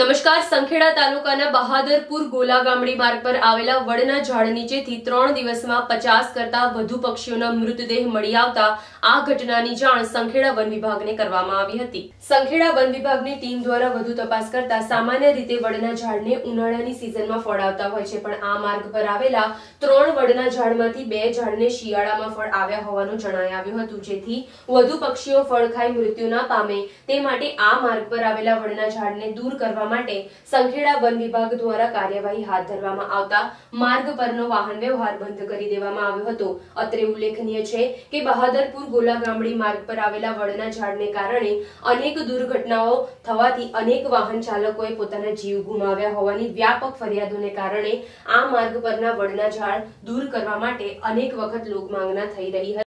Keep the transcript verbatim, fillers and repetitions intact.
नमस्कार। संखेडा तालुकाना बहादुरपुर गोला गामडी मार्ग पर आवेला वडना झाड़ नीचेथी त्रण दिवसमां पचास करता वधु पक्षीओना मृतदेह मळी आवता आ घटनानी जाण संखेडा वन विभागने करवामां आवी हती। संखेडा वन विभागनी टीम द्वारा वधु तपास करता सामान्य रीते वडना झाड़ने उनाळानी सीजनमां फळावता होय छे, पण आ मार्ग पर आवेला त्रण वडना झाड़मांथी बे झाड़ने शियाळामां फळ આવ્યા હોવાનું જણાઈ આવ્યું હતું, જેથી વધુ પક્ષીઓ ફળ ખાઈ મૃત્યુ ના પામે તે માટે આ માર્ગ પર આવેલા વડના ઝાડને દૂર કરવા संखेडा वन विभाग द्वारा कार्यवाही हाथ धरवामां आवता मार्ग परनो वाहन व्यवहार बंध करी देवामां आव्यो हतो। अत्रे उल्लेखनीय छे के बहादुरपुर गोला गामडी मार्ग पर आवेला वडना झाड़ने कारणे अनेक दुर्घटनाओं थवाथी अनेक वाहन चालकोए पोताना जीव गुमाव्या होवानी व्यापक फरियादोने कारणे आ मार्ग परना वडना झाड़ दूर करवा माटे अनेक वखत लोक मांगना थई रही हती।